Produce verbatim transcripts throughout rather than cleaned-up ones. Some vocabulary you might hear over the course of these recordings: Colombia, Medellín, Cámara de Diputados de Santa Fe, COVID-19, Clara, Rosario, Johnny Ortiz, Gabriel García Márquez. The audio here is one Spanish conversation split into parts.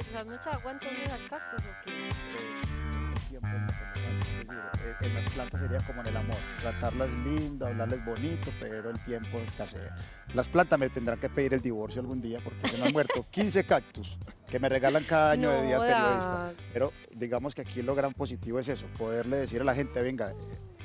¿les usas mucha agua entonces al cactus o qué? Es que el tiempo no es necesario. Es decir, en las plantas sería como en el amor, tratarlas lindo, hablarles bonito, pero el tiempo escasea. Las plantas me tendrán que pedir el divorcio algún día porque se me han muerto quince cactus que me regalan cada año no, de día periodista. Pero digamos que aquí lo gran positivo es eso, poderle decir a la gente, venga,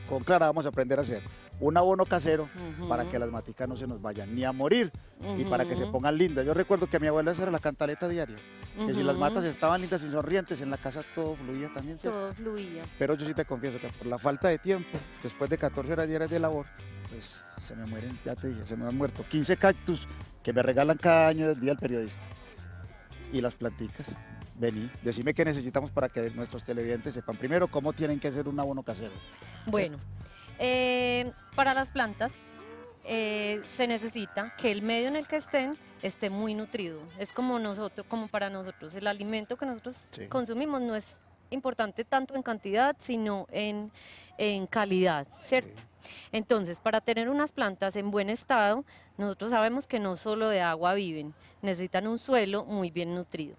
con Clara vamos a aprender a hacer un abono casero uh-huh. para que las maticas no se nos vayan ni a morir uh-huh. y para que se pongan lindas. Yo recuerdo que mi abuela hacía la cantaleta diaria, uh-huh. que si las matas estaban lindas y sonrientes, en la casa todo fluía también. ¿Cierto? Todo fluía. Pero yo sí te confieso que por la falta de tiempo, después de catorce horas diarias de labor, pues se me mueren, ya te dije, se me han muerto quince cactus que me regalan cada año del Día del Periodista. Y las planticas. Vení, decime qué necesitamos para que nuestros televidentes sepan primero cómo tienen que hacer un abono casero. Bueno, eh, para las plantas eh, se necesita que el medio en el que estén esté muy nutrido. Es como nosotros, como para nosotros, el alimento que nosotros sí. consumimos no es importante tanto en cantidad, sino en, en calidad, ¿cierto? Sí. Entonces, para tener unas plantas en buen estado, nosotros sabemos que no solo de agua viven, necesitan un suelo muy bien nutrido.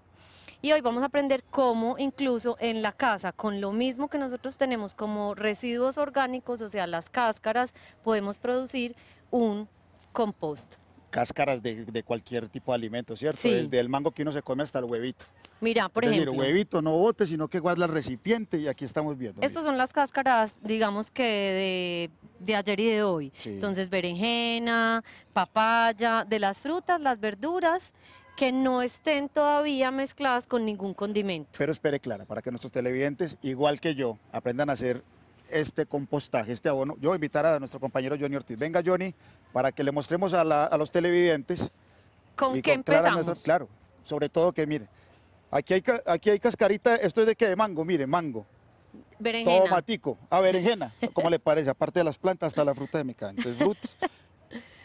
Y hoy vamos a aprender cómo incluso en la casa, con lo mismo que nosotros tenemos como residuos orgánicos, o sea, las cáscaras, podemos producir un compost. Cáscaras de, de cualquier tipo de alimento, ¿cierto? Sí. Desde el mango que uno se come hasta el huevito. Mira, por Entonces, ejemplo... Mira, huevito no bote, sino que guarda el recipiente y aquí estamos viendo. Estas mira. son las cáscaras, digamos que de, de ayer y de hoy. Sí. Entonces, berenjena, papaya, de las frutas, las verduras... que no estén todavía mezcladas con ningún condimento. Pero espere, Clara, para que nuestros televidentes, igual que yo, aprendan a hacer este compostaje, este abono. Yo voy a invitar a nuestro compañero Johnny Ortiz. Venga, Johnny, para que le mostremos a, la, a los televidentes. ¿Con qué empezamos? Nuestra, claro, sobre todo que, mire, aquí hay, aquí hay cascarita, ¿esto es de qué? De mango, mire, mango. Berenjena. Tomatico, a berenjena, ¿cómo le parece? Aparte de las plantas, hasta la fruta de mi casa. Entonces, frutas.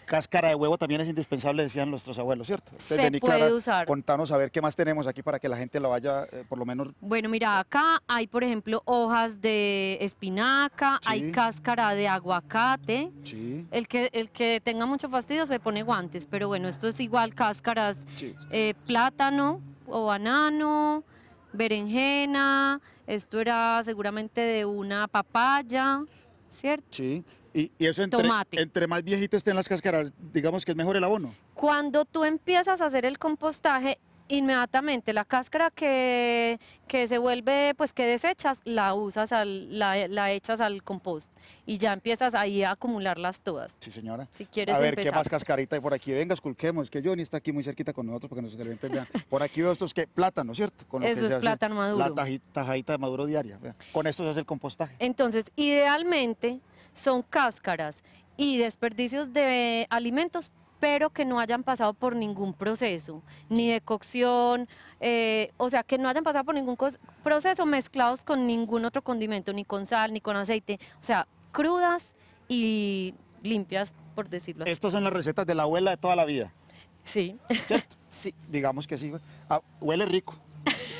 Cáscara de huevo también es indispensable, decían nuestros abuelos, ¿cierto? Entonces, se vení, Clara, puede usar. Contanos a ver qué más tenemos aquí para que la gente la vaya, eh, por lo menos... Bueno, mira, acá hay, por ejemplo, hojas de espinaca, sí. hay cáscara de aguacate. Sí. El que, el que tenga mucho fastidio se pone guantes, pero bueno, esto es igual cáscaras, sí. eh, plátano o banano, berenjena, esto era seguramente de una papaya, ¿cierto? Sí. Y, y eso entre, entre más viejitas estén las cáscaras, digamos que es mejor el abono. Cuando tú empiezas a hacer el compostaje, inmediatamente la cáscara que, que se vuelve, pues que desechas, la usas, al, la, la echas al compost y ya empiezas ahí a acumularlas todas. Sí, señora. Si quieres a ver, empezar. ¿Qué más cascarita hay por aquí? Venga, esculquemos, que Johnny está aquí muy cerquita con nosotros porque nos televidentes vean. Por aquí veo estos que plátano, ¿cierto? Con lo Eso que es se plátano hace, maduro. La tajita, tajita de maduro diaria. Vean. Con esto se hace el compostaje. Entonces, idealmente... son cáscaras y desperdicios de alimentos, pero que no hayan pasado por ningún proceso, ni de cocción, eh, o sea, que no hayan pasado por ningún proceso mezclados con ningún otro condimento, ni con sal, ni con aceite, o sea, crudas y limpias, por decirlo así. Estas son las recetas de la abuela de toda la vida. Sí. ¿Cierto? Sí. Digamos que sí. Ah, huele rico.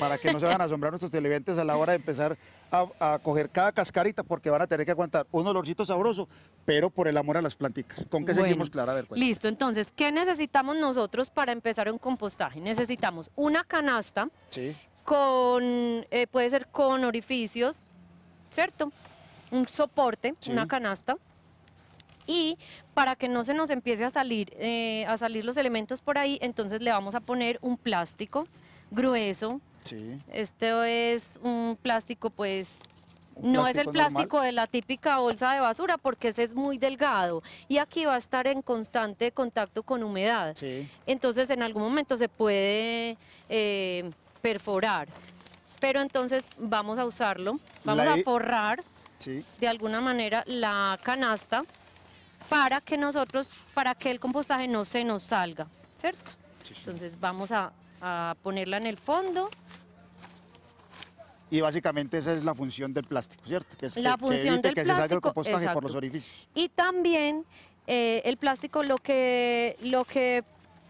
Para que no se van a asombrar nuestros televidentes a la hora de empezar a, a coger cada cascarita, porque van a tener que aguantar un olorcito sabroso, pero por el amor a las plantitas. ¿Con qué bueno, seguimos, Clara? A ver, pues. Listo, entonces, ¿qué necesitamos nosotros para empezar un compostaje? Necesitamos una canasta, sí. con, eh, puede ser con orificios, ¿cierto? Un soporte, sí. una canasta. Y para que no se nos empiece a salir, eh, a salir los elementos por ahí, entonces le vamos a poner un plástico grueso. Sí. Este es un plástico, pues, un no plástico es el plástico normal. De la típica bolsa de basura, porque ese es muy delgado y aquí va a estar en constante contacto con humedad. Sí. Entonces, en algún momento se puede eh, perforar, pero entonces vamos a usarlo, vamos la... a forrar sí. de alguna manera la canasta para que nosotros, para que el compostaje no se nos salga, ¿cierto? Sí, sí. Entonces, vamos a... a ponerla en el fondo. Y básicamente esa es la función del plástico, ¿cierto? Que es la que, función que evite del que plástico, se salga el compostaje exacto. por los orificios. Y también eh, el plástico lo que, lo que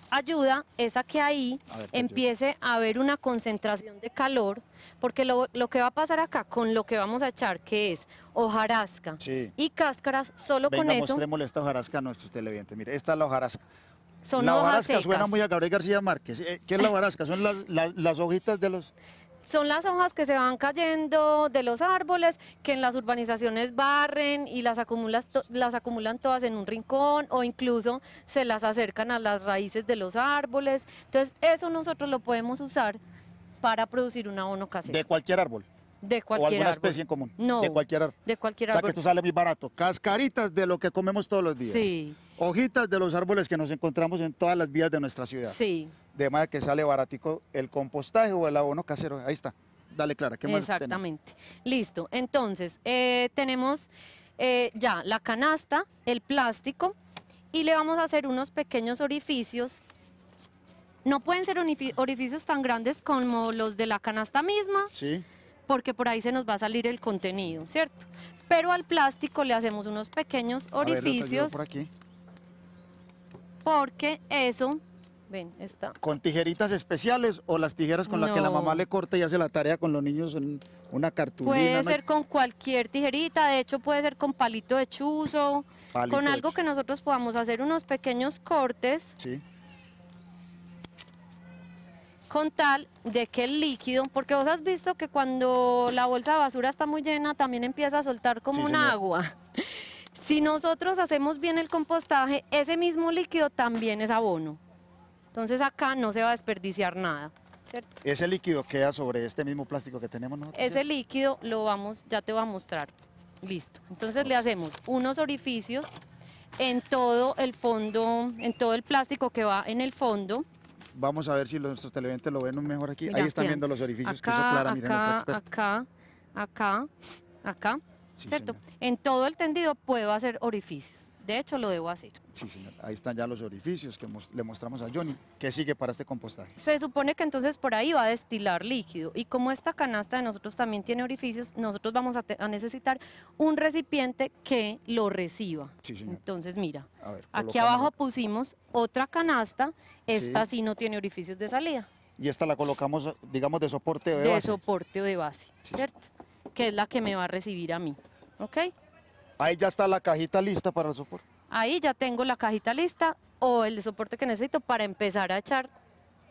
ayuda es a que ahí a ver, empiece a haber una concentración de calor, porque lo, lo que va a pasar acá con lo que vamos a echar, que es hojarasca sí. y cáscaras, solo Venga, con eso... Venga, mostrémosle esta hojarasca a nuestros televidentes. Mire, esta es la hojarasca. Son la hojarasca secas. Suena muy a Gabriel García Márquez. Eh, ¿Qué es la hojarasca? Son las, las, las hojitas de los... Son las hojas que se van cayendo de los árboles, que en las urbanizaciones barren y las acumulan, las acumulan todas en un rincón, o incluso se las acercan a las raíces de los árboles. Entonces eso nosotros lo podemos usar para producir un abono casero. ¿De cualquier árbol? De cualquier árbol. ¿O alguna árbol. especie en común? No, de cualquier árbol. De cualquier árbol. O sea que esto sale muy barato. Cascaritas de lo que comemos todos los días. Sí. Hojitas de los árboles que nos encontramos en todas las vías de nuestra ciudad. Sí. De manera que sale baratico el compostaje o el abono casero. Ahí está. Dale, Clara, ¿qué más Exactamente. Tenemos? Listo. Entonces, eh, tenemos eh, ya la canasta, el plástico, y le vamos a hacer unos pequeños orificios. No pueden ser orificios tan grandes como los de la canasta misma, sí, porque por ahí se nos va a salir el contenido, ¿cierto? Pero al plástico le hacemos unos pequeños orificios. A ver, por aquí. Porque eso... Ven, está. ¿Con tijeritas especiales o las tijeras con no. las que la mamá le corta y hace la tarea con los niños en una cartulina? Puede ser con cualquier tijerita, de hecho puede ser con palito de chuzo, palito con algo que nosotros podamos hacer unos pequeños cortes, sí, con tal de que el líquido, porque vos has visto que cuando la bolsa de basura está muy llena también empieza a soltar como sí, un agua. Si nosotros hacemos bien el compostaje, ese mismo líquido también es abono. Entonces acá no se va a desperdiciar nada, ¿cierto? Ese líquido queda sobre este mismo plástico que tenemos nosotros. Ese líquido lo vamos, ya te voy a mostrar. Listo. Entonces le hacemos unos orificios en todo el fondo, en todo el plástico que va en el fondo. Vamos a ver si nuestros televidentes lo ven mejor aquí. Mira, ahí están viendo los orificios acá, que hizo Clara, miren, nuestra experta. Acá, acá, acá, sí, ¿cierto? Señora. En todo el tendido puedo hacer orificios. De hecho, lo debo hacer. Sí, señor. Ahí están ya los orificios que mos le mostramos a Johnny. ¿Qué sigue para este compostaje? Se supone que entonces por ahí va a destilar líquido. Y como esta canasta de nosotros también tiene orificios, nosotros vamos a, a necesitar un recipiente que lo reciba. Sí, señor. Entonces, mira, a ver, aquí abajo pusimos otra canasta. Esta sí. sí no tiene orificios de salida. Y esta la colocamos, digamos, de soporte o de, de base. De soporte o de base, sí, ¿cierto? Que es la que me va a recibir a mí. ¿Ok? Ahí ya está la cajita lista para el soporte. Ahí ya tengo la cajita lista o el soporte que necesito para empezar a echar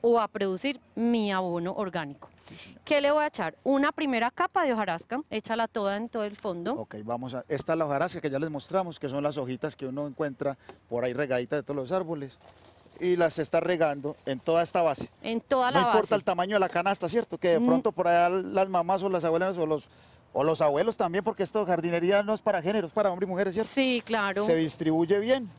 o a producir mi abono orgánico. Sí, señor. ¿Qué le voy a echar? Una primera capa de hojarasca, échala toda en todo el fondo. Ok, vamos a... Esta es la hojarasca que ya les mostramos, que son las hojitas que uno encuentra por ahí regaditas de todos los árboles. Y las está regando en toda esta base. En toda la base. No importa el tamaño de la canasta, ¿cierto? Que de pronto por allá las mamás o las abuelas o los... O los abuelos también, porque esto jardinería no es para géneros, para hombres y mujeres, ¿cierto? Sí, claro. Se distribuye bien.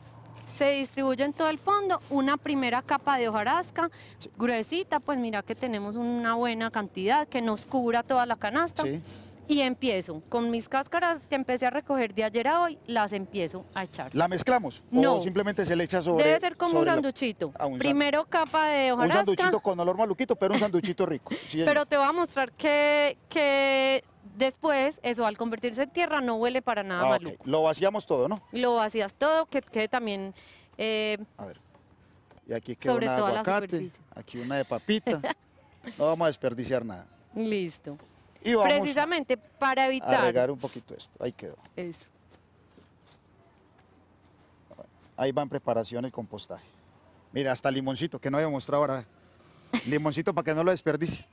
Se distribuye en todo el fondo, una primera capa de hojarasca, sí, gruesita, pues mira que tenemos una buena cantidad que nos cubra toda la canasta. Sí. Y empiezo, con mis cáscaras que empecé a recoger de ayer a hoy, las empiezo a echar. ¿La mezclamos? No. ¿O simplemente se le echa sobre...? Debe ser como un sanduchito. Un Primero sand... capa de hojarasca. Un sanduchito con olor maluquito, pero un sanduchito rico. Sí, pero te voy a mostrar que... que... Después, eso al convertirse en tierra no huele para nada ah, maluco. Okay. Lo vaciamos todo, ¿no? Lo vacías todo, que quede también... Eh, a ver, y aquí queda una de aguacate, aquí una de papita. No vamos a desperdiciar nada. Listo. Y vamos precisamente para evitar... agregar un poquito esto, ahí quedó. Eso. Ahí va en preparación el compostaje. Mira, hasta limoncito, que no había mostrado ahora. Limoncito para que no lo desperdicie.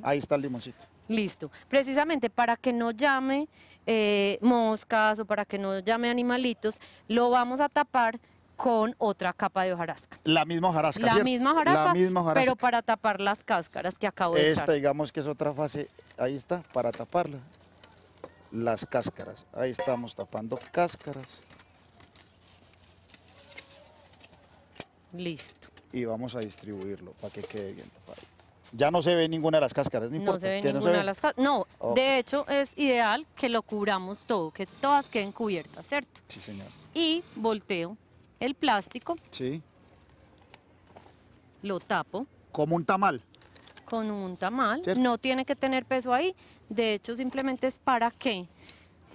Ahí está el limoncito. Listo. Precisamente para que no llame eh, moscas o para que no llame animalitos, lo vamos a tapar con otra capa de hojarasca. La misma hojarasca, La ¿cierto? misma hojarasca, La misma hojarasca. Pero para tapar las cáscaras que acabo de echar. Esta digamos que es otra fase, ahí está, para taparla. Las cáscaras, ahí estamos tapando cáscaras. Listo. Y vamos a distribuirlo para que quede bien tapado. Ya no se ve ninguna de las cáscaras, no importa. No se ve ninguna de las cáscaras. No, okay. De hecho es ideal que lo cubramos todo, que todas queden cubiertas, ¿cierto? Sí, señor. Y volteo el plástico. Sí. Lo tapo. Como un tamal. Con un tamal. ¿Cierto? No tiene que tener peso ahí. De hecho, simplemente es para que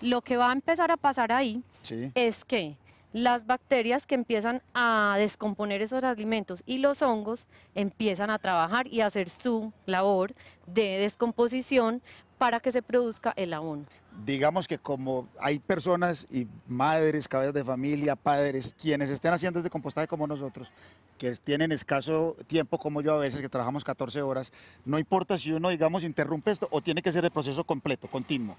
lo que va a empezar a pasar ahí sí. es que las bacterias que empiezan a descomponer esos alimentos y los hongos empiezan a trabajar y a hacer su labor de descomposición para que se produzca el abono. Digamos que como hay personas y madres, cabezas de familia, padres, quienes estén haciendo este compostaje como nosotros, que tienen escaso tiempo como yo a veces, que trabajamos catorce horas, no importa si uno, digamos, interrumpe esto o tiene que ser el proceso completo, continuo.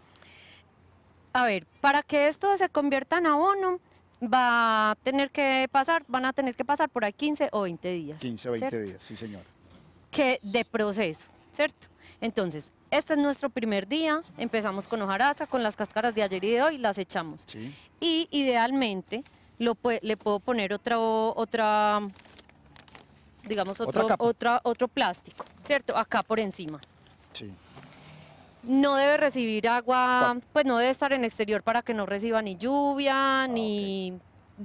A ver, para que esto se convierta en abono, va a tener que pasar, van a tener que pasar por ahí quince o veinte días. quince o veinte días, sí señor. Que de proceso, ¿cierto? Entonces, este es nuestro primer día, empezamos con hojarasca, con las cáscaras de ayer y de hoy, las echamos. Sí. Y idealmente lo, le puedo poner otro, otra, digamos, otro, ¿Otra otra, otro plástico, ¿cierto? Acá por encima. Sí. No debe recibir agua, pues no debe estar en exterior para que no reciba ni lluvia, ah, ni... Okay.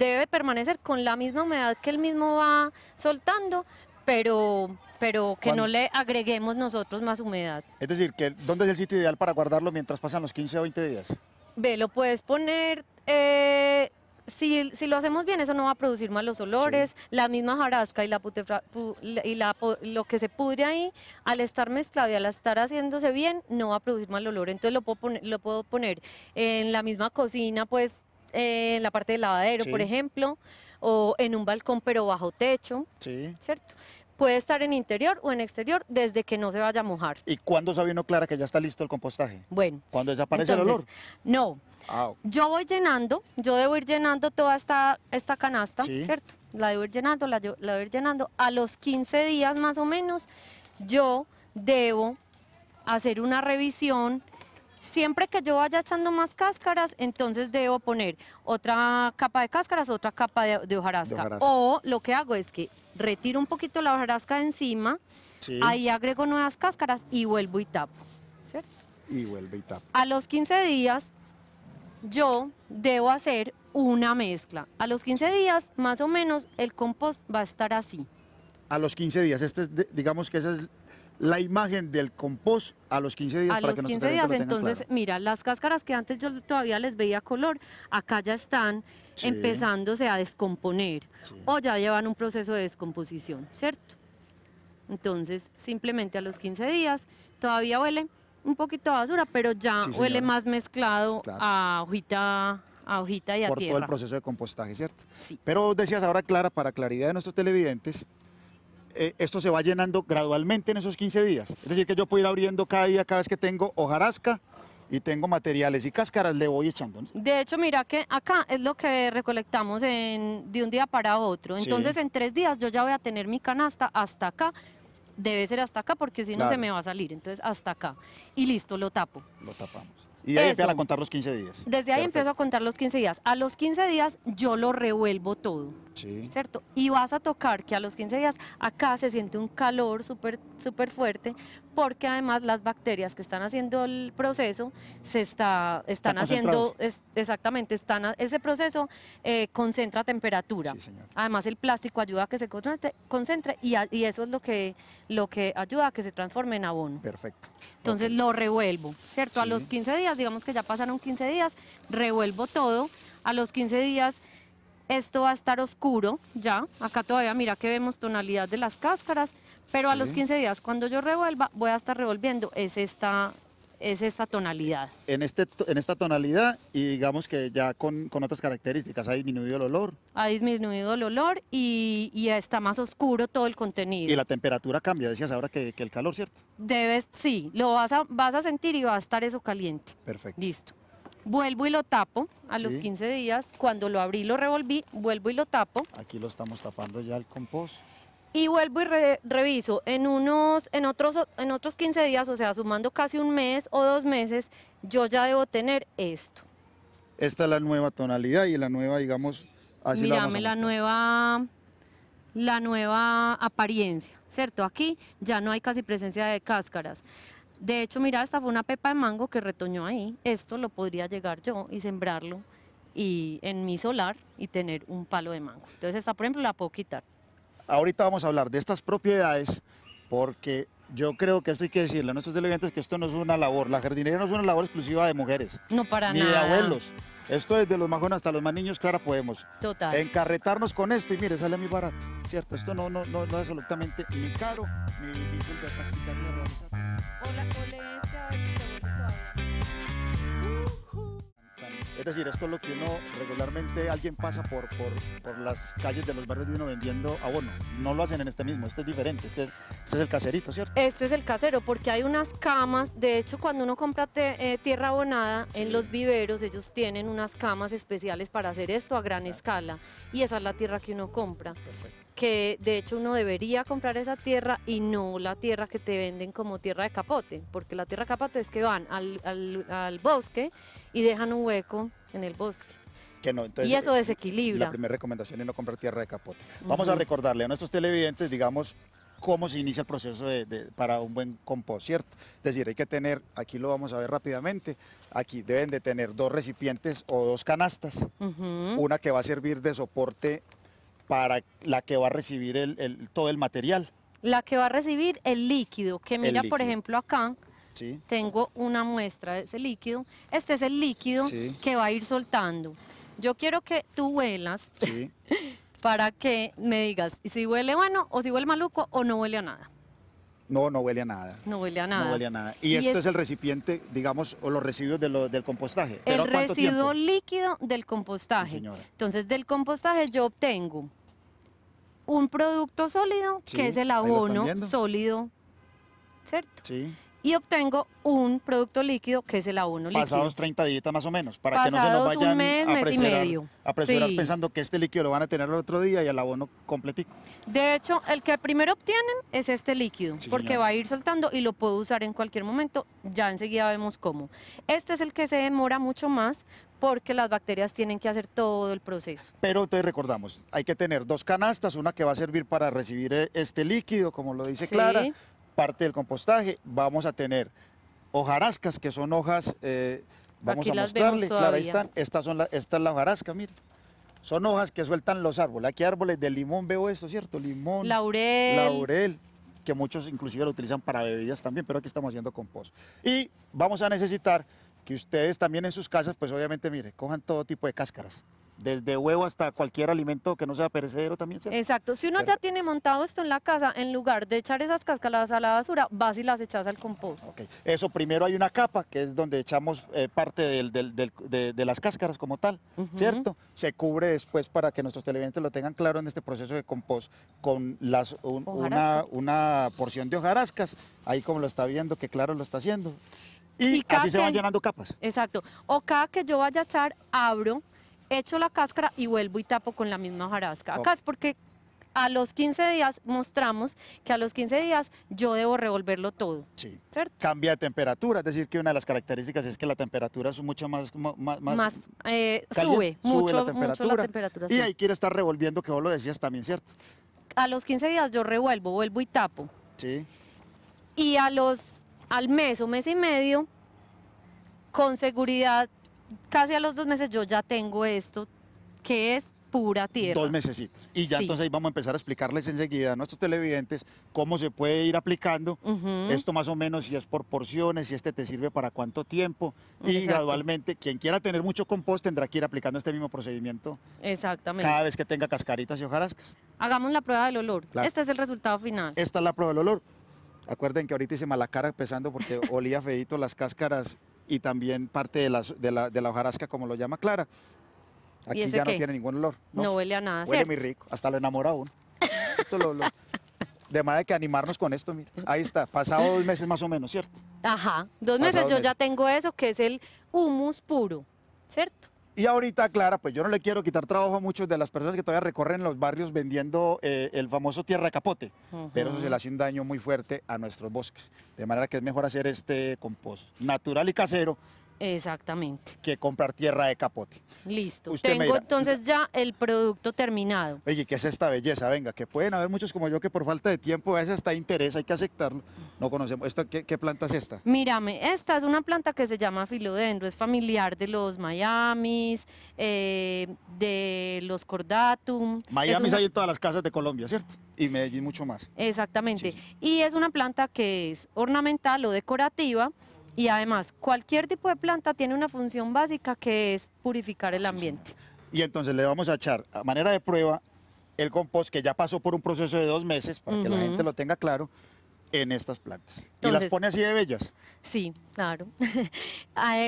Debe permanecer con la misma humedad que él mismo va soltando, pero... pero que ¿Cuándo? no le agreguemos nosotros más humedad. Es decir, que ¿dónde es el sitio ideal para guardarlo mientras pasan los quince o veinte días? Ve, lo puedes poner, eh, si, si lo hacemos bien, eso no va a producir malos olores, sí. La misma hojarasca y, la putefra, pu, y la, lo que se pudre ahí, al estar mezclado y al estar haciéndose bien, no va a producir mal olor, entonces lo puedo, pon, lo puedo poner en la misma cocina, pues eh, en la parte del lavadero, sí. Por ejemplo, o en un balcón pero bajo techo, sí. ¿Cierto? Puede estar en interior o en exterior desde que no se vaya a mojar. ¿Y cuándo sabe uno, Clara, que ya está listo el compostaje? Bueno. ¿Cuándo desaparece entonces, el olor? No. Ah, okay. Yo voy llenando, yo debo ir llenando toda esta, esta canasta, sí. ¿Cierto? La debo ir llenando, la, la debo ir llenando. A los quince días más o menos, yo debo hacer una revisión. Siempre que yo vaya echando más cáscaras, entonces debo poner otra capa de cáscaras, otra capa de, de, hojarasca. de hojarasca. O lo que hago es que retiro un poquito la hojarasca de encima, sí. Ahí agrego nuevas cáscaras y vuelvo y tapo. ¿Cierto? Y vuelvo y tapo. A los quince días yo debo hacer una mezcla. A los quince días más o menos el compost va a estar así. A los quince días, este es de, digamos que ese es... la imagen del compost a los quince días. A para los que quince días, entonces, claro. Mira, las cáscaras que antes yo todavía les veía color, acá ya están sí. Empezándose a descomponer sí. O ya llevan un proceso de descomposición, ¿cierto? Entonces, simplemente a los quince días, todavía huele un poquito a basura, pero ya sí, huele más mezclado claro. a hojita... a hojita y a Por tierra. Por todo el proceso de compostaje, ¿cierto? Sí. Pero decías ahora, Clara, para claridad de nuestros televidentes, Eh, esto se va llenando gradualmente en esos quince días. Es decir, que yo puedo ir abriendo cada día, cada vez que tengo hojarasca y tengo materiales y cáscaras, le voy echando. De hecho, mira que acá es lo que recolectamos en, de un día para otro. Entonces, sí. En tres días yo ya voy a tener mi canasta hasta acá. Debe ser hasta acá porque si no claro. Se me va a salir. Entonces, hasta acá. Y listo, lo tapo. Lo tapamos. Y de ahí empiezan a contar los quince días. Desde ahí empiezo a contar los quince días. A los quince días yo lo revuelvo todo, sí. ¿Cierto? Y vas a tocar que a los quince días acá se siente un calor súper súper fuerte porque además las bacterias que están haciendo el proceso se está, están ¿Están haciendo, es, exactamente, están, ese proceso eh, concentra temperatura. Sí, señor. Además el plástico ayuda a que se concentre, concentre y, a, y eso es lo que, lo que ayuda a que se transforme en abono. Perfecto. Entonces okay. Lo revuelvo, ¿cierto? Sí. A los quince días digamos que ya pasaron quince días, revuelvo todo, a los quince días esto va a estar oscuro ya, acá todavía mira que vemos tonalidad de las cáscaras, pero sí. A los quince días cuando yo revuelva voy a estar revolviendo, es esta, es esta tonalidad. En, este, en esta tonalidad y digamos que ya con, con otras características, ha disminuido el olor. Ha disminuido el olor y, y está más oscuro todo el contenido. Y la temperatura cambia, decías ahora que, que el calor, ¿cierto? Debes, sí, lo vas a, vas a sentir y va a estar eso caliente. Perfecto. Listo. Vuelvo y lo tapo a sí. Los quince días, cuando lo abrí lo revolví, vuelvo y lo tapo. Aquí lo estamos tapando ya el compost. Y vuelvo y re, reviso, en, unos, en, otros, en otros quince días, o sea, sumando casi un mes o dos meses, yo ya debo tener esto. Esta es la nueva tonalidad y la nueva, digamos, así la vamos a mostrar. Mírame la nueva, la nueva apariencia, ¿cierto? Aquí ya no hay casi presencia de cáscaras. De hecho, mira, esta fue una pepa de mango que retoñó ahí. Esto lo podría llegar yo y sembrarlo y, en mi solar y tener un palo de mango. Entonces, esta, por ejemplo, la puedo quitar. Ahorita vamos a hablar de estas propiedades porque Yo creo que esto hay que decirle a nuestros televidentes que esto no es una labor. La jardinería no es una labor exclusiva de mujeres. No, para ni nada. Ni de abuelos. Esto desde los más jóvenes hasta los más niños, Clara, podemos. Total. Encarretarnos con esto y mire, sale muy barato, ¿cierto? Esto no, no, no, no es absolutamente ni caro, ni difícil de practicar ni de realizar. Hola, colega. Es decir, esto es lo que uno regularmente, alguien pasa por, por, por las calles de los barrios de uno vendiendo abono. No lo hacen en este mismo, este es diferente, este, este es el caserito, ¿cierto? Este es el casero, porque hay unas camas, de hecho cuando uno compra te, eh, tierra abonada, sí, en los viveros ellos tienen unas camas especiales para hacer esto a gran, claro, escala, y esa es la tierra que uno compra. Perfecto. Que de hecho uno debería comprar esa tierra y no la tierra que te venden como tierra de capote, porque la tierra de capote es que van al, al, al bosque y dejan un hueco en el bosque. Que no, entonces, y eso desequilibra. La primera recomendación es no comprar tierra de capote. Vamos uh-huh. a recordarle a nuestros televidentes, digamos, cómo se inicia el proceso de, de, para un buen compost, ¿cierto? Es decir, hay que tener, aquí lo vamos a ver rápidamente, aquí deben de tener dos recipientes o dos canastas, uh-huh. una que va a servir de soporte para la que va a recibir el, el, todo el material. La que va a recibir el líquido, que mira, líquido. Por ejemplo, acá sí. tengo una muestra de ese líquido. Este es el líquido sí. que va a ir soltando. Yo quiero que tú huelas sí. para que me digas si huele bueno o si huele maluco o no huele a nada. No, no huele a nada. No huele a nada. No huele a nada. Y, y esto es... es el recipiente, digamos, o los residuos de lo, del compostaje. ¿Pero el cuánto residuo tiempo? Líquido del compostaje. Sí, señora. Entonces, del compostaje yo obtengo un producto sólido, sí, que es el abono sólido, ¿cierto? Sí. Y obtengo un producto líquido, que es el abono líquido. Pasados treinta días más o menos, para Pasados que no se nos vayan un mes, a apresurar, mes y medio. apresurar sí. pensando que este líquido lo van a tener el otro día y el abono completico. De hecho, el que primero obtienen es este líquido, sí, porque señora. va a ir soltando y lo puedo usar en cualquier momento, ya enseguida vemos cómo. Este es el que se demora mucho más, porque las bacterias tienen que hacer todo el proceso. Pero entonces recordamos, hay que tener dos canastas, una que va a servir para recibir este líquido, como lo dice sí. Clara, parte del compostaje. Vamos a tener hojarascas, que son hojas, eh, vamos Aquí a mostrarle, Clara, ahí están, estas son la, esta es la hojarasca, mire. Son hojas que sueltan los árboles, aquí árboles de limón veo esto, ¿cierto? Limón, laurel, laurel. que muchos inclusive lo utilizan para bebidas también, pero aquí estamos haciendo compost. Y vamos a necesitar que ustedes también en sus casas, pues obviamente, mire, cojan todo tipo de cáscaras, desde huevo hasta cualquier alimento que no sea perecedero también. ¿Cierto? Exacto, si uno Pero... ya tiene montado esto en la casa, en lugar de echar esas cáscaras a la basura, vas y las echas al compost. Okay. Eso, primero hay una capa, que es donde echamos eh, parte del, del, del, de, de las cáscaras como tal, uh-huh. ¿cierto? Se cubre después para que nuestros televidentes lo tengan claro en este proceso de compost, con las, un, una, una porción de hojarascas, ahí como lo está viendo, que claro lo está haciendo. Y, y así que, se van llenando capas. Exacto. O cada que yo vaya a echar, abro, echo la cáscara y vuelvo y tapo con la misma hojarasca. Acá oh. es porque a los quince días mostramos que a los quince días yo debo revolverlo todo. Sí. ¿Cierto? Cambia de temperatura, es decir, que una de las características es que la temperatura es mucho más... más, más eh, sube, sube mucho la temperatura. Mucho la temperatura y sí. ahí quiere estar revolviendo, que vos lo decías también, ¿cierto? A los quince días yo revuelvo, vuelvo y tapo. Sí. Y a los... al mes o mes y medio, con seguridad, casi a los dos meses yo ya tengo esto, que es pura tierra. Dos mesecitos. Y ya sí. entonces ahí vamos a empezar a explicarles enseguida a nuestros televidentes cómo se puede ir aplicando uh-huh. esto, más o menos, si es por porciones, si este te sirve para cuánto tiempo. Y Exacto. gradualmente, quien quiera tener mucho compost tendrá que ir aplicando este mismo procedimiento. Exactamente. Cada vez que tenga cascaritas y hojarascas. Hagamos la prueba del olor. Claro. Este es el resultado final. Esta es la prueba del olor. Acuerden que ahorita hice mala cara pesando porque olía feíto las cáscaras y también parte de, las, de, la, de la hojarasca, como lo llama Clara. Aquí ya qué? no tiene ningún olor. No, no huele a nada, Huele ¿cierto? muy rico, hasta lo enamora uno. Esto lo, lo, de manera que animarnos con esto, mira. Ahí está, pasado dos meses más o menos, ¿cierto? Ajá, dos pasado meses dos yo meses. ya tengo eso, que es el humus puro, ¿cierto? Y ahorita, Clara, pues yo no le quiero quitar trabajo a muchas de las personas que todavía recorren los barrios vendiendo eh, el famoso tierra de capote, uh-huh. pero eso se le hace un daño muy fuerte a nuestros bosques, de manera que es mejor hacer este compost natural y casero Exactamente. Que comprar tierra de capote. Listo. Usted Tengo entonces ya el producto terminado. Oye, ¿qué es esta belleza? Venga, que pueden haber muchos como yo que por falta de tiempo a veces está interés, hay que aceptarlo. No conocemos. Esto, ¿qué, ¿Qué planta es esta? Mírame, esta es una planta que se llama filodendro, es familiar de los Miamis, eh, de los Cordatum. Miamis una... hay en todas las casas de Colombia, ¿cierto? Y Medellín mucho más. Exactamente. Sí, sí. Y es una planta que es ornamental o decorativa. Y además, cualquier tipo de planta tiene una función básica que es purificar el ambiente. Y entonces le vamos a echar, a manera de prueba, el compost que ya pasó por un proceso de dos meses, para uh-huh. que la gente lo tenga claro, en estas plantas. Entonces, ¿y las pone así de bellas? Sí, claro.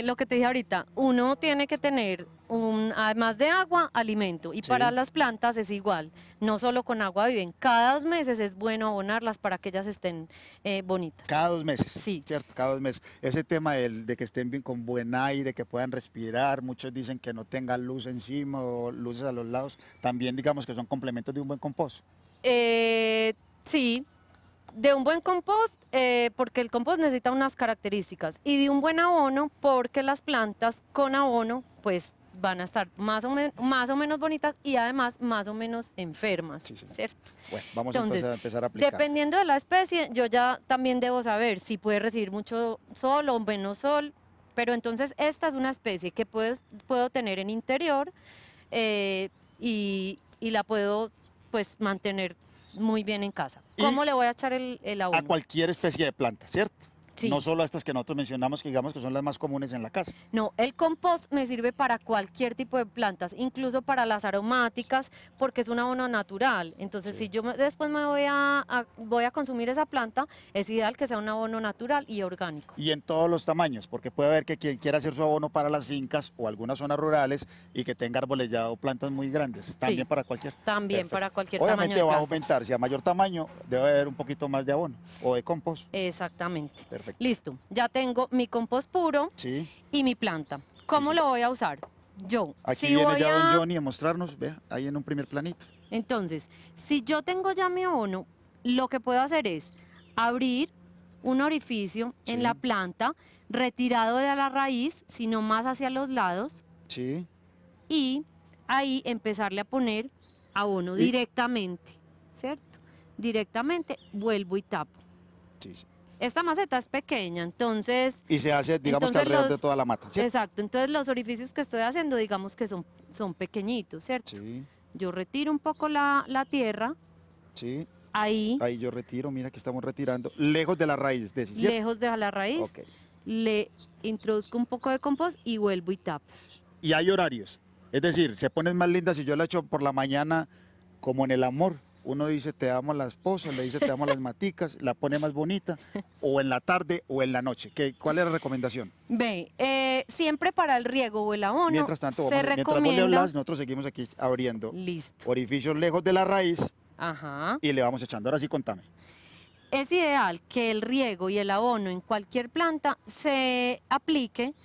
Lo que te dije ahorita, uno tiene que tener, un, además de agua, alimento. Y sí. para las plantas es igual, no solo con agua viven. Cada dos meses es bueno abonarlas para que ellas estén eh, bonitas. Cada dos meses, sí. ¿cierto? Cada dos meses. Ese tema de, de que estén bien con buen aire, que puedan respirar, muchos dicen que no tengan luz encima o luces a los lados, también digamos que son complementos de un buen compost. Eh, sí. De un buen compost, eh, porque el compost necesita unas características, y de un buen abono, porque las plantas con abono pues van a estar más o, men más o menos bonitas y además más o menos enfermas, sí, sí. ¿cierto? Bueno, vamos entonces, entonces a empezar a aplicar. Dependiendo de la especie, yo ya también debo saber si puede recibir mucho sol o menos sol, pero entonces esta es una especie que puedo, puedo tener en interior eh, y, y la puedo pues mantener muy bien en casa. ¿Cómo y le voy a echar el, el abono? A cualquier especie de planta, ¿cierto? Sí. No solo a estas que nosotros mencionamos, que digamos que son las más comunes en la casa. No, el compost me sirve para cualquier tipo de plantas, incluso para las aromáticas, porque es un abono natural. Entonces, sí. si yo me, después me voy a, a, voy a consumir esa planta, es ideal que sea un abono natural y orgánico. Y en todos los tamaños, porque puede haber que quien quiera hacer su abono para las fincas o algunas zonas rurales y que tenga árboles ya o plantas muy grandes, también sí. para cualquier. También Perfecto. Para cualquier Obviamente tamaño. Obviamente va a aumentar, si a mayor tamaño debe haber un poquito más de abono o de compost. Exactamente. Perfecto. Listo, ya tengo mi compost puro sí. y mi planta. ¿Cómo sí, sí. lo voy a usar? Yo. Aquí si viene voy ya a... don Johnny a mostrarnos, vea, ahí en un primer planito. Entonces, si yo tengo ya mi abono, lo que puedo hacer es abrir un orificio sí. en la planta, retirado de la raíz, sino más hacia los lados. Sí. Y ahí empezarle a poner abono y... directamente, ¿cierto? Directamente vuelvo y tapo. Sí, sí. Esta maceta es pequeña, entonces... Y se hace, digamos, que alrededor los, de toda la mata, ¿cierto? Exacto, entonces los orificios que estoy haciendo, digamos que son, son pequeñitos, ¿cierto? Sí. Yo retiro un poco la, la tierra. Sí. Ahí. Ahí yo retiro, mira que estamos retirando, lejos de la raíz, ¿cierto? Lejos de la raíz. Okay. Le introduzco un poco de compost y vuelvo y tapo. Y hay horarios, es decir, se ponen más lindas si yo la echo por la mañana como en el amor. Uno dice, te amo a la esposa, le dice, te amo a las maticas, la pone más bonita, o en la tarde o en la noche. ¿Qué, ¿Cuál es la recomendación? Ve, eh, siempre para el riego o el abono. Mientras tanto, vamos, se mientras recomienda... vos le hablás, nosotros seguimos aquí abriendo Listo. Orificios lejos de la raíz Ajá. y le vamos echando. Ahora sí, contame. Es ideal que el riego y el abono en cualquier planta se aplique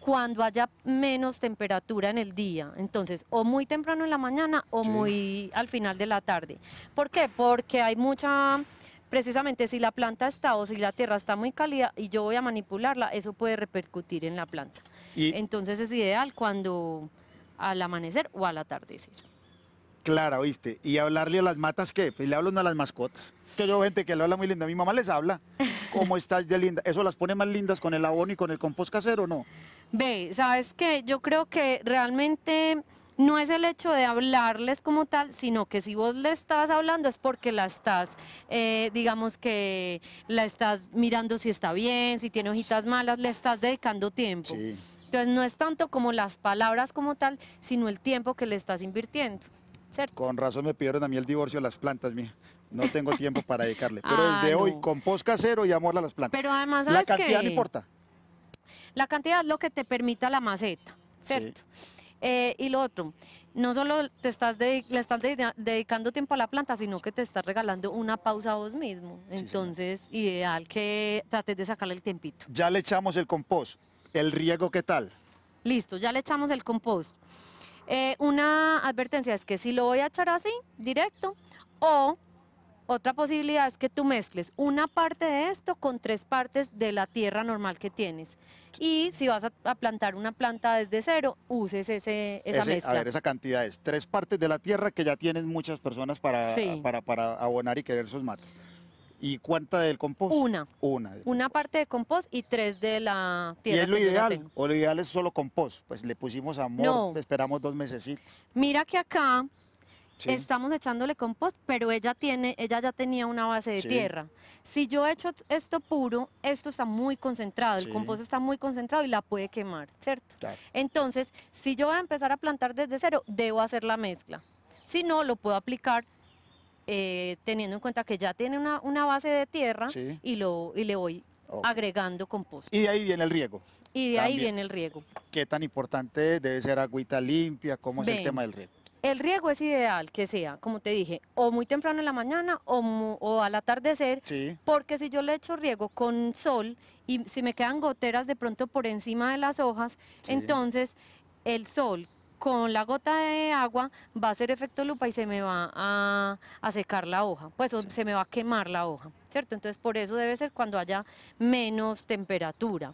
cuando haya menos temperatura en el día, entonces o muy temprano en la mañana o sí. muy al final de la tarde. ¿Por qué? Porque hay mucha, precisamente si la planta está o si la tierra está muy cálida y yo voy a manipularla, eso puede repercutir en la planta. Y entonces es ideal cuando al amanecer o al atardecer. Claro, ¿viste? Y hablarle a las matas, ¿qué? Pues le hablo no a las mascotas, que yo gente que le habla muy linda, mi mamá les habla, ¿cómo estás de linda? ¿Eso las pone más lindas con el abono y con el compost casero o no? Ve, ¿sabes qué? Yo creo que realmente no es el hecho de hablarles como tal, sino que si vos le estás hablando es porque la estás, eh, digamos que la estás mirando si está bien, si tiene hojitas malas, le estás dedicando tiempo. Sí. Entonces no es tanto como las palabras como tal, sino el tiempo que le estás invirtiendo, ¿cierto? Con razón me pidieron a mí el divorcio de las plantas, mija. No tengo tiempo para dedicarle, pero ah, desde no. hoy compost casero y amor a las plantas. Pero además, ¿sabes La cantidad qué? No importa. La cantidad es lo que te permita la maceta, ¿cierto? Sí. Eh, y lo otro, no solo te estás de, le estás de, dedicando tiempo a la planta, sino que te estás regalando una pausa a vos mismo. Sí, Entonces, señora. Ideal que trates de sacarle el tiempito. Ya le echamos el compost. ¿El riego qué tal? Listo, ya le echamos el compost. Eh, una advertencia es que si lo voy a echar así, directo, o Otra posibilidad es que tú mezcles una parte de esto con tres partes de la tierra normal que tienes. Y si vas a, a plantar una planta desde cero, uses ese, esa ese, mezcla. A ver, esa cantidad es tres partes de la tierra que ya tienen muchas personas para, sí. para, para abonar y querer sus matas. ¿Y cuánta del compost? Una. Una, una parte de compost y tres de la tierra. ¿Y es lo ideal? ¿O lo ideal es solo compost? Pues le pusimos amor, no. esperamos dos mesecitos. Mira que acá... Sí. Estamos echándole compost, pero ella tiene, ella ya tenía una base de sí. tierra. Si yo echo esto puro, esto está muy concentrado, sí. el compost está muy concentrado y la puede quemar, ¿cierto? Claro. Entonces, si yo voy a empezar a plantar desde cero, debo hacer la mezcla. Si no, lo puedo aplicar eh, teniendo en cuenta que ya tiene una, una base de tierra sí. y, lo, y le voy okay. agregando compost. Y de ahí viene el riego. Y de También. ahí viene el riego. ¿Qué tan importante debe ser agüita limpia? ¿Cómo es Ven. el tema del riego? El riego es ideal que sea, como te dije, o muy temprano en la mañana o, mu, o al atardecer, sí. porque si yo le echo riego con sol y si me quedan goteras de pronto por encima de las hojas, sí. entonces el sol con la gota de agua va a hacer efecto lupa y se me va a, a secar la hoja, pues sí. se me va a quemar la hoja, ¿cierto? Entonces por eso debe ser cuando haya menos temperatura.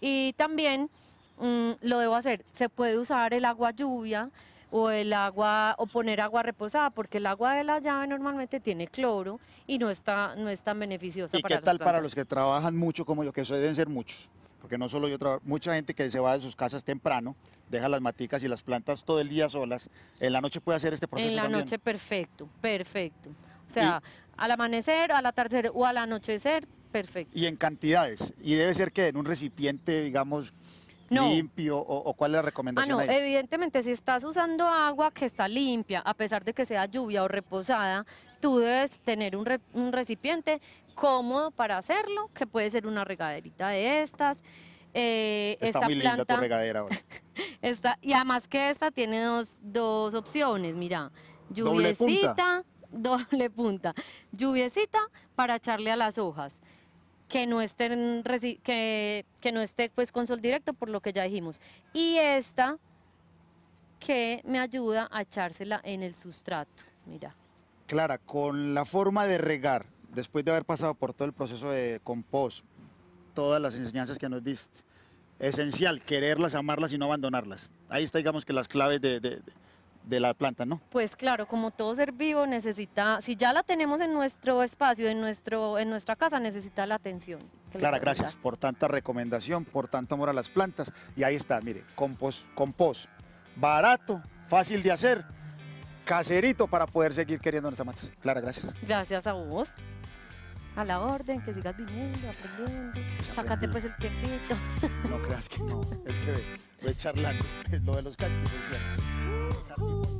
Y también mmm, lo debo hacer, se puede usar el agua lluvia, o el agua, o poner agua reposada, porque el agua de la llave normalmente tiene cloro y no, está, no es tan beneficiosa para las plantas. ¿Y qué tal para los que trabajan mucho como yo, que eso deben ser muchos? Porque no solo yo trabajo, mucha gente que se va de sus casas temprano, deja las maticas y las plantas todo el día solas, ¿en la noche puede hacer este proceso también? En la noche, perfecto, perfecto. O sea, y, al amanecer, al atardecer o al anochecer, perfecto. Y en cantidades, y debe ser que en un recipiente, digamos... No. ¿Limpio o, o cuál es la recomendación? Ah, no, ahí? Evidentemente si estás usando agua que está limpia, a pesar de que sea lluvia o reposada, tú debes tener un, re, un recipiente cómodo para hacerlo, que puede ser una regaderita de estas. Eh, está esta muy planta, linda tu regadera ahora. Esta, y además que esta tiene dos, dos opciones, mira, lluviecita, doble punta. doble punta, lluviecita para echarle a las hojas. Que no, esté, que, que no esté pues con sol directo, por lo que ya dijimos. Y esta que me ayuda a echársela en el sustrato, mira. Clara, con la forma de regar, después de haber pasado por todo el proceso de compost, todas las enseñanzas que nos diste, esencial, quererlas, amarlas y no abandonarlas. Ahí está, digamos, que las claves de... de, de de la planta, ¿no? Pues claro, como todo ser vivo necesita, si ya la tenemos en nuestro espacio, en, nuestro, en nuestra casa, necesita la atención. Clara, gracias por tanta recomendación, por tanto amor a las plantas. Y ahí está, mire, compost, compost, barato, fácil de hacer, caserito para poder seguir queriendo nuestras matas. Clara, gracias. Gracias a vos, a la orden, que sigas viniendo, aprendiendo, sacate pues el tiempito. No creas que no, es que ve, ve charlando, lo de los cactus. Thank you.